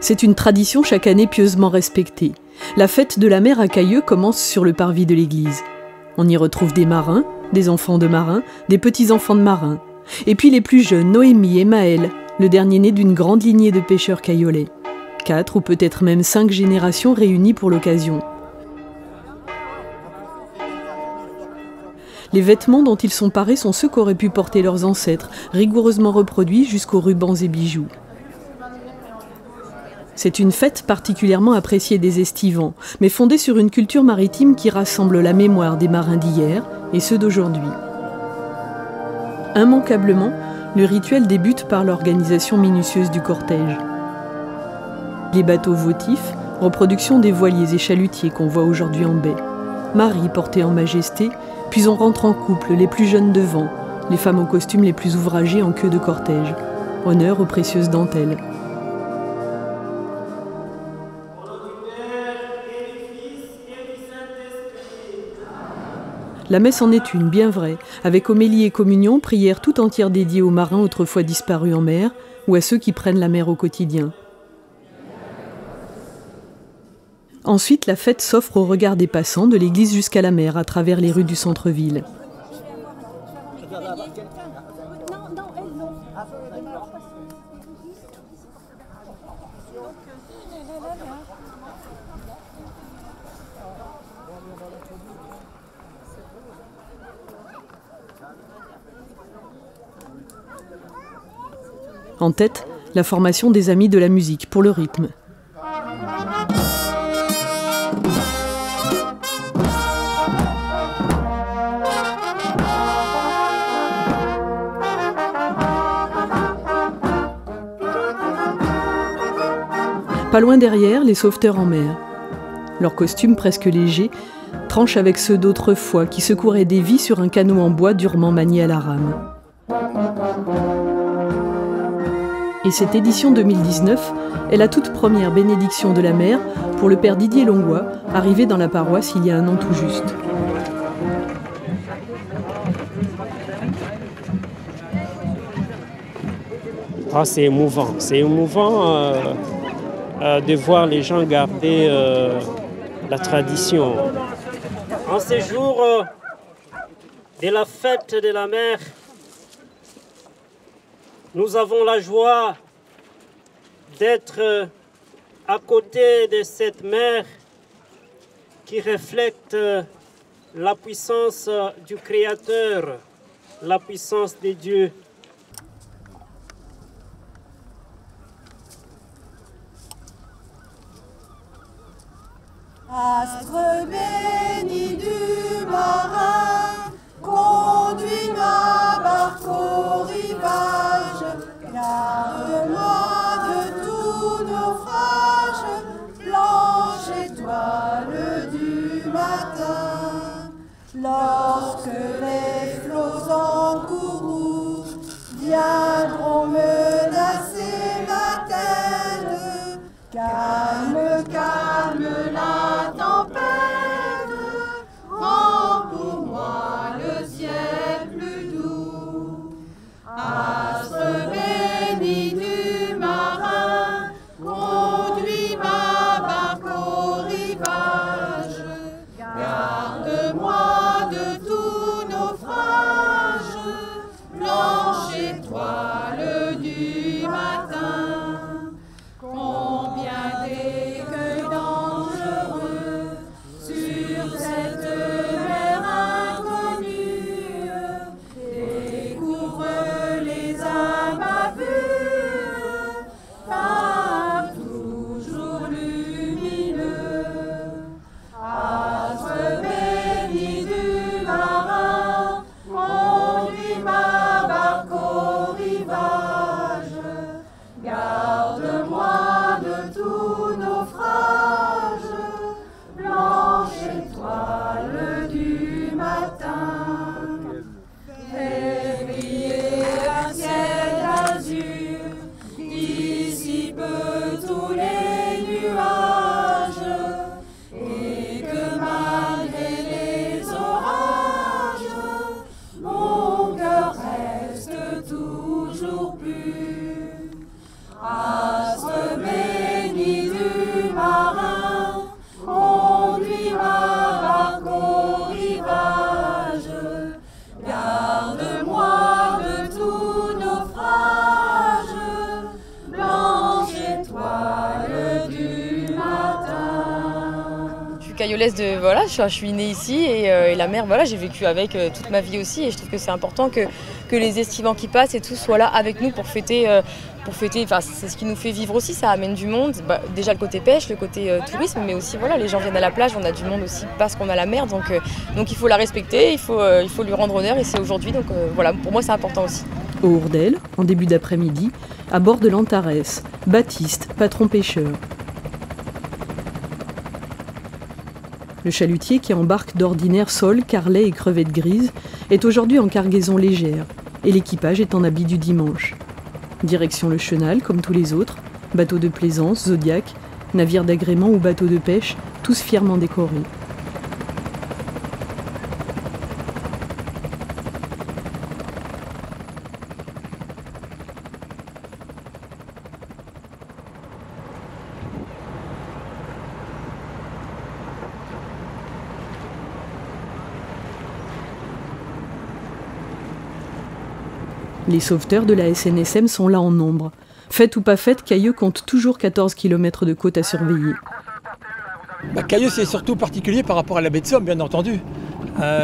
C'est une tradition chaque année pieusement respectée. La fête de la mer à Cayeux commence sur le parvis de l'église. On y retrouve des marins, des enfants de marins, des petits-enfants de marins. Et puis les plus jeunes, Noémie et Maël, le dernier né d'une grande lignée de pêcheurs cayolais. 4 ou peut-être même 5 générations réunies pour l'occasion. Les vêtements dont ils sont parés sont ceux qu'auraient pu porter leurs ancêtres, rigoureusement reproduits jusqu'aux rubans et bijoux. C'est une fête particulièrement appréciée des estivants, mais fondée sur une culture maritime qui rassemble la mémoire des marins d'hier et ceux d'aujourd'hui. Immanquablement, le rituel débute par l'organisation minutieuse du cortège. Les bateaux votifs, reproduction des voiliers et chalutiers qu'on voit aujourd'hui en baie. Marie portée en majesté, puis on rentre en couple, les plus jeunes devant, les femmes aux costumes les plus ouvragées en queue de cortège. Honneur aux précieuses dentelles. La messe en est une, bien vraie, avec homélie et communion, prière tout entière dédiée aux marins autrefois disparus en mer ou à ceux qui prennent la mer au quotidien. Ensuite, la fête s'offre au regard des passants de l'église jusqu'à la mer à travers les rues du centre-ville. En tête, la formation des amis de la musique pour le rythme. Pas loin derrière, les sauveteurs en mer. Leurs costumes presque légers tranchent avec ceux d'autrefois qui secouraient des vies sur un canot en bois durement manié à la rame. Et cette édition 2019 est la toute première bénédiction de la mer pour le père Didier Longois, arrivé dans la paroisse il y a un an tout juste. Ah, c'est émouvant de voir les gens garder la tradition. En ces jours de la fête de la mer, nous avons la joie d'être à côté de cette mer qui reflète la puissance du Créateur, la puissance de Dieu. Astre béni du marin, conduis-moi barque au rivage, garde-moi de tout naufrage, blanche étoile du matin. Lorsque les flots en courroux viendront menacer ma tête, calme, calme la tempête. Cayeux-sur-Mer de voilà, je suis née ici et la mer, voilà, j'ai vécu avec toute ma vie aussi, et je trouve que c'est important que les estivants qui passent et tout soient là avec nous pour fêter. Enfin, c'est ce qui nous fait vivre aussi, ça amène du monde. Bah, déjà le côté pêche, le côté tourisme, mais aussi voilà, les gens viennent à la plage, on a du monde aussi parce qu'on a la mer, donc il faut la respecter, il faut lui rendre honneur, et c'est aujourd'hui, donc voilà, pour moi c'est important aussi. Au Hourdel, en début d'après-midi, à bord de l'Antares, Baptiste, patron pêcheur. Le chalutier qui embarque d'ordinaire saules, carlets et crevettes grises est aujourd'hui en cargaison légère et l'équipage est en habit du dimanche. Direction le chenal, comme tous les autres, bateaux de plaisance, zodiac, navires d'agrément ou bateaux de pêche, tous fièrement décorés. Les sauveteurs de la SNSM sont là en nombre. Fête ou pas fête, Cayeux compte toujours 14 km de côte à surveiller. Bah, Cayeux, c'est surtout particulier par rapport à la baie de Somme, bien entendu.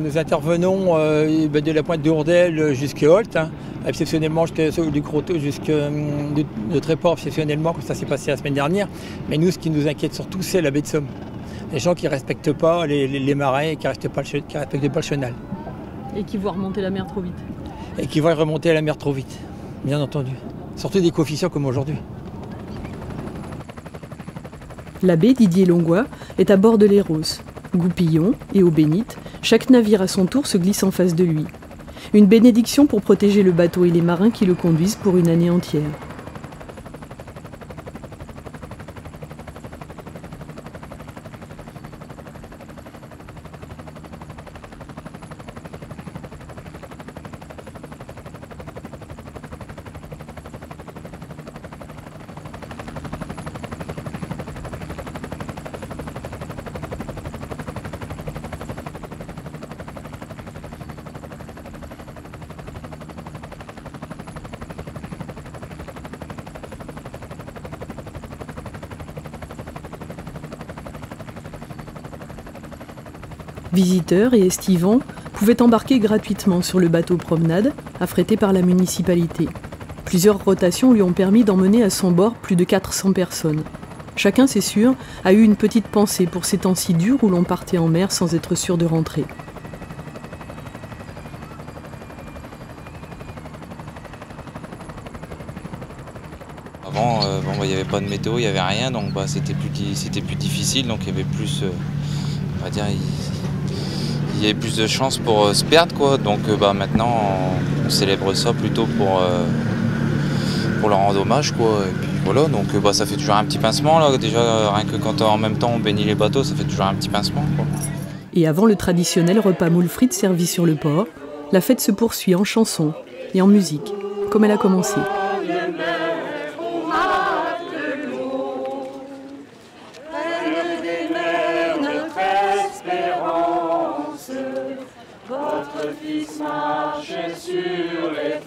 Nous intervenons de la pointe de Hourdel jusqu'à Holt, hein, exceptionnellement du Croteau jusqu'à Tréport, exceptionnellement, comme ça s'est passé la semaine dernière. Mais nous, ce qui nous inquiète surtout, c'est la baie de Somme. Les gens qui ne respectent pas les marais, qui ne respectent pas le chenal. Et qui voient remonter la mer trop vite. Et qui vont remonter à la mer trop vite, bien entendu. Surtout des coefficients comme aujourd'hui. L'abbé Didier Longois est à bord de l'Héros. Goupillon et eau bénite, chaque navire à son tour se glisse en face de lui. Une bénédiction pour protéger le bateau et les marins qui le conduisent pour une année entière. Visiteurs et estivants pouvaient embarquer gratuitement sur le bateau promenade, affrété par la municipalité. Plusieurs rotations lui ont permis d'emmener à son bord plus de 400 personnes. Chacun, c'est sûr, a eu une petite pensée pour ces temps si durs où l'on partait en mer sans être sûr de rentrer. Avant, il n'y avait pas de météo, il n'y avait rien, donc c'était plus difficile, donc il y avait plus... on va dire, il y avait plus de chances pour se perdre, quoi. Donc maintenant on célèbre ça plutôt pour leur rendre hommage, quoi. Et puis voilà, donc ça fait toujours un petit pincement là, déjà rien que quand en même temps on bénit les bateaux, ça fait toujours un petit pincement, quoi. Et avant le traditionnel repas moules frites servi sur le port, la fête se poursuit en chansons et en musique, comme elle a commencé. Votre fils marchait sur les